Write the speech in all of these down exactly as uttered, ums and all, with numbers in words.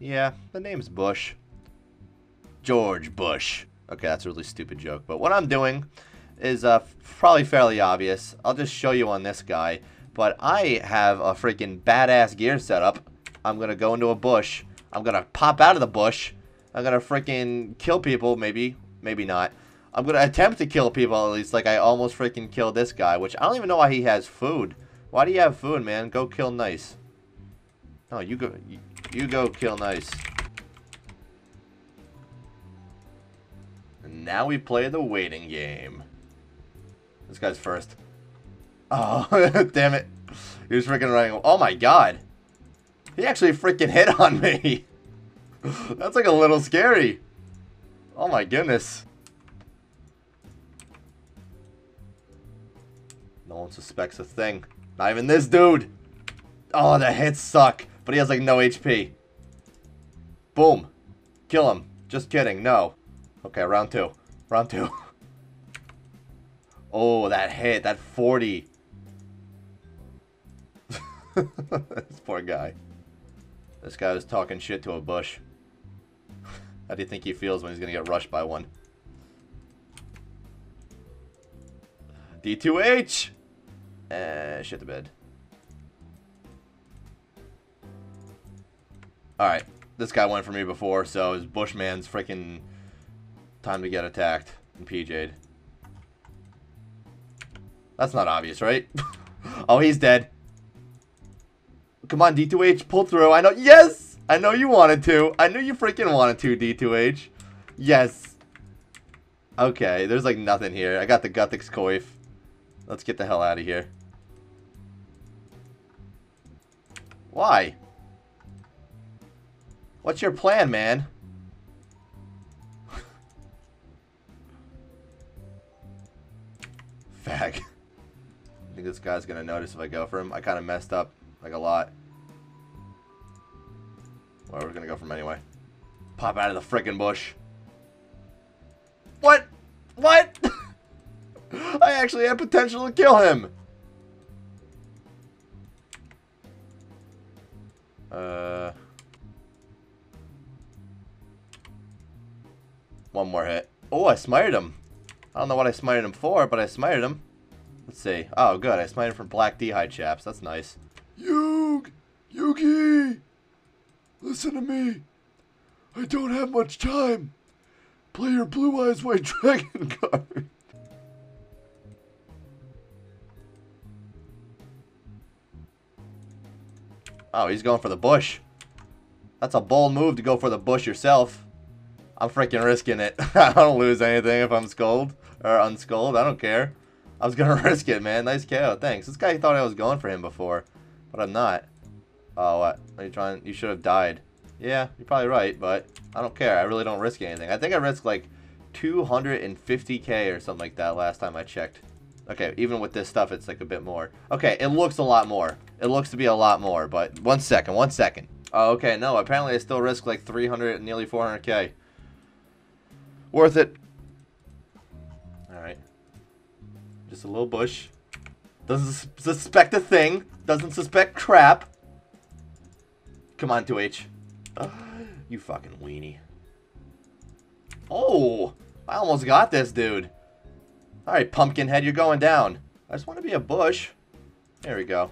Yeah, the name's Bush. George Bush. Okay, that's a really stupid joke. But what I'm doing is uh, probably fairly obvious. I'll just show you on this guy. But I have a freaking badass gear setup. I'm going to go into a bush. I'm going to pop out of the bush. I'm going to freaking kill people. Maybe. Maybe not. I'm going to attempt to kill people at least. Like I almost freaking killed this guy. Which I don't even know why he has food. Why do you have food, man? Go kill nice. No, you go. You, you go kill nice. And now we play the waiting game. This guy's first. Oh, damn it. He was freaking running. Oh my god. He actually freaking hit on me. That's like a little scary. Oh my goodness. No one suspects a thing. Not even this dude. Oh, the hits suck. But he has like no H P. Boom. Kill him. Just kidding. No. Okay, round two. Round two. Oh, that hit. That forty. This poor guy. This guy was talking shit to a bush. How do you think he feels when he's going to get rushed by one? D two H! Eh, shit the bed. Alright. This guy went for me before, so it's Bushman's freaking time to get attacked and P J'd. That's not obvious, right? Oh, he's dead. Come on, D two H, pull through. I know. Yes! I know you wanted to. I knew you freaking wanted to, D two H. Yes. Okay, there's like nothing here. I got the Guthix Coif. Let's get the hell out of here. Why? What's your plan, man? Fag. I think this guy's gonna notice if I go for him. I kind of messed up. Like a lot. Well, we're gonna go from anyway. Pop out of the frickin' bush. What? What? I actually had potential to kill him. Uh. One more hit. Oh, I smited him. I don't know what I smited him for, but I smited him. Let's see. Oh, good. I smited him for Black Dehyde Chaps. That's nice. Yugi! Yugi! Listen to me. I don't have much time. Play your Blue Eyes White Dragon card. Oh, he's going for the bush. That's a bold move to go for the bush yourself. I'm freaking risking it. I don't lose anything if I'm scolded or unscolded. I don't care. I was going to risk it, man. Nice K O. Thanks. This guy thought I was going for him before. But I'm not. Oh, what? Are you trying? You should have died. Yeah, you're probably right, but I don't care. I really don't risk anything. I think I risked like two hundred fifty K or something like that last time I checked. Okay, even with this stuff, it's like a bit more. Okay, it looks a lot more. It looks to be a lot more, but one second, one second. Oh, okay, no, apparently I still risk like three hundred, nearly four hundred K. Worth it. All right. Just a little bush. Doesn't suspect a thing. Doesn't suspect crap. Come on, two H. Uh, you fucking weenie. Oh! I almost got this, dude. Alright, Pumpkinhead, you're going down. I just want to be a bush. There we go.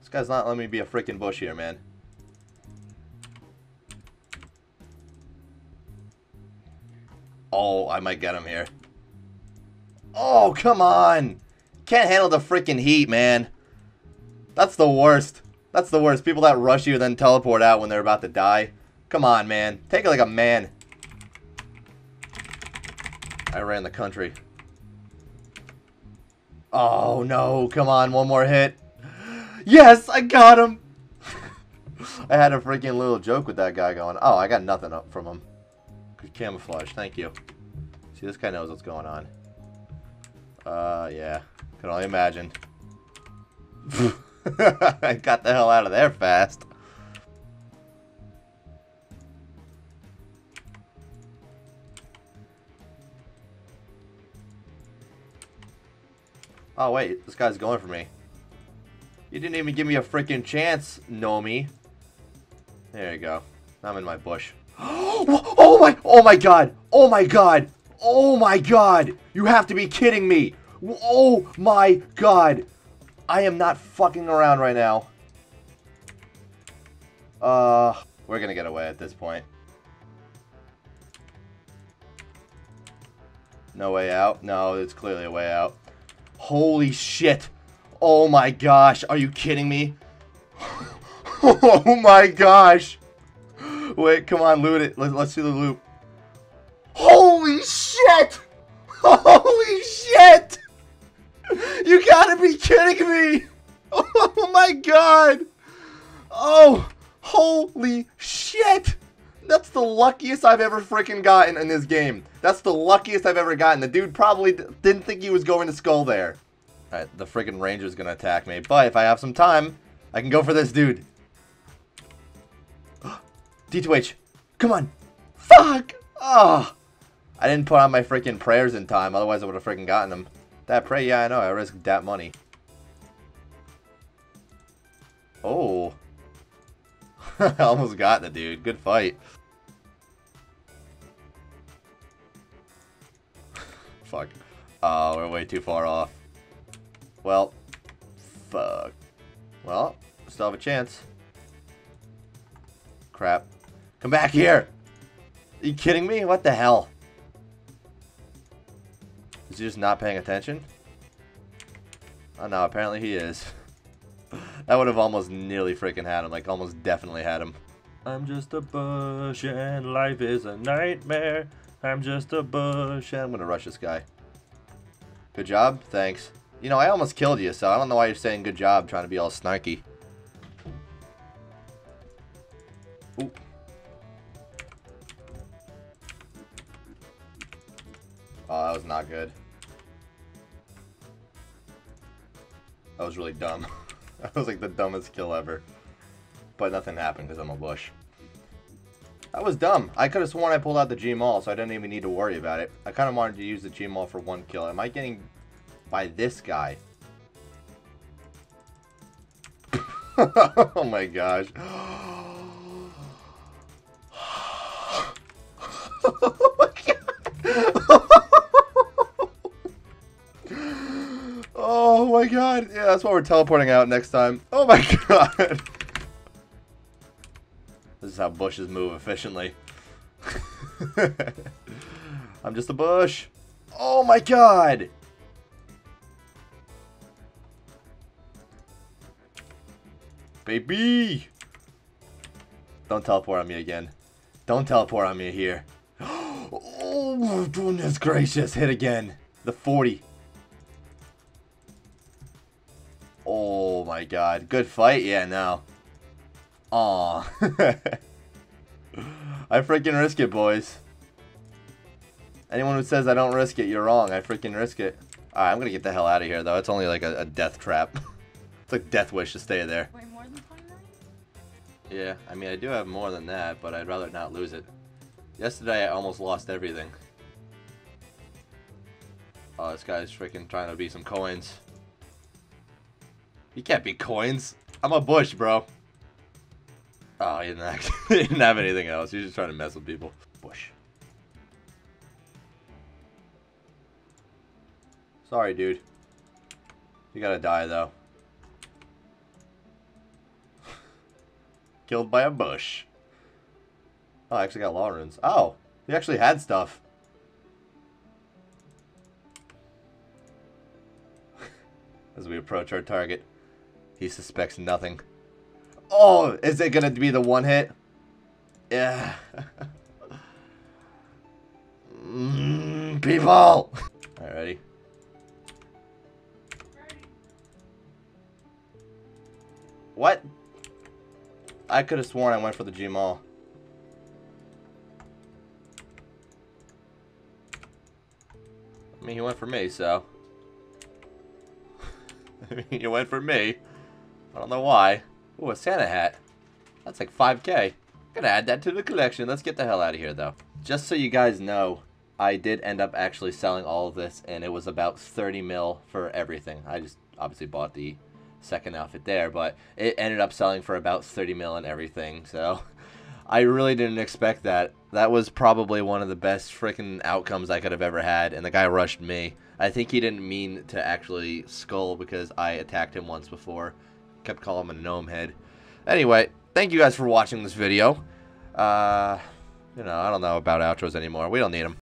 This guy's not letting me be a freaking bush here, man. Oh, I might get him here. Oh, come on. Can't handle the freaking heat, man. That's the worst. That's the worst. People that rush you and then teleport out when they're about to die. Come on, man. Take it like a man. I ran the country. Oh, no. Come on. One more hit. Yes, I got him. I had a freaking little joke with that guy going. Oh, I got nothing up from him. Good camouflage. Thank you. See, this guy knows what's going on. Uh, yeah. Can only imagine. I got the hell out of there fast. Oh, wait. This guy's going for me. You didn't even give me a freaking chance, Nomi. There you go. I'm in my bush. Oh my, oh my god. Oh my god. Oh my god. You have to be kidding me. Oh my god. I am not fucking around right now. Uh, we're gonna get away at this point. No way out. No, it's clearly a way out. Holy shit. Oh my gosh. Are you kidding me? Oh my gosh. Wait, come on, loot it. Let's, let's do the loop. Holy shit. Holy shit. You gotta be kidding me. Oh my god. Oh, holy shit. That's the luckiest I've ever freaking gotten in this game. That's the luckiest I've ever gotten. The dude probably d didn't think he was going to skull there. All right, the freaking ranger's gonna attack me. But if I have some time, I can go for this dude. D two H, come on. Fuck. Oh. I didn't put on my freaking prayers in time. Otherwise, I would have freaking gotten him. That prey, yeah, I know. I risked that money. Oh. I almost got the dude. Good fight. Fuck. Oh, we're way too far off. Well, fuck. Well, still have a chance. Crap. Come back here! Are you kidding me? What the hell? Is he just not paying attention? Oh no, apparently he is. I would have almost nearly freaking had him, like almost definitely had him. I'm just a bush and life is a nightmare. I'm just a bush and I'm gonna rush this guy. Good job, thanks. You know, I almost killed you, so I don't know why you're saying good job, trying to be all snarky. Ooh. Oh, that was not good. That was really dumb. That was like the dumbest kill ever. But nothing happened because I'm a bush. That was dumb. I could have sworn I pulled out the G-Mall, so I didn't even need to worry about it. I kind of wanted to use the G-Mall for one kill. Am I getting by this guy? Oh my gosh. Oh my god. Oh my god. Yeah, that's why we're teleporting out next time. Oh my god. This is how bushes move efficiently. I'm just a bush. Oh my god. Baby. Don't teleport on me again. Don't teleport on me here. Oh, goodness gracious. Hit again. The forty. Oh, my God. Good fight. Yeah, no. Aw. I freaking risk it, boys. Anyone who says I don't risk it, you're wrong. I freaking risk it. Alright, I'm going to get the hell out of here, though. It's only like a, a death trap. It's like death wish to stay there. Wait, more than twenty million? Yeah, I mean, I do have more than that, but I'd rather not lose it. Yesterday, I almost lost everything. Oh, this guy's freaking trying to be some coins. You can't be coins. I'm a bush, bro. Oh, he didn't, act he didn't have anything else. He's just trying to mess with people. Bush. Sorry, dude. You gotta die, though. Killed by a bush. Oh, I actually got law runes. Oh, he actually had stuff. As we approach our target, he suspects nothing. Oh, is it gonna be the one hit? Yeah. Mm, people. Alrighty. What? I could have sworn I went for the G-Mall. I mean, he went for me, so. I mean, he went for me. I don't know why. Ooh, a Santa hat. That's like five K. Gonna add that to the collection. Let's get the hell out of here, though. Just so you guys know, I did end up actually selling all of this, and it was about thirty mil for everything. I just obviously bought the second outfit there, but it ended up selling for about thirty mil and everything, so I really didn't expect that. That was probably one of the best freaking outcomes I could have ever had, and the guy rushed me. I think he didn't mean to actually skull because I attacked him once before. Kept calling him a gnome head. Anyway, thank you guys for watching this video. Uh, you know, I don't know about outros anymore. We don't need them.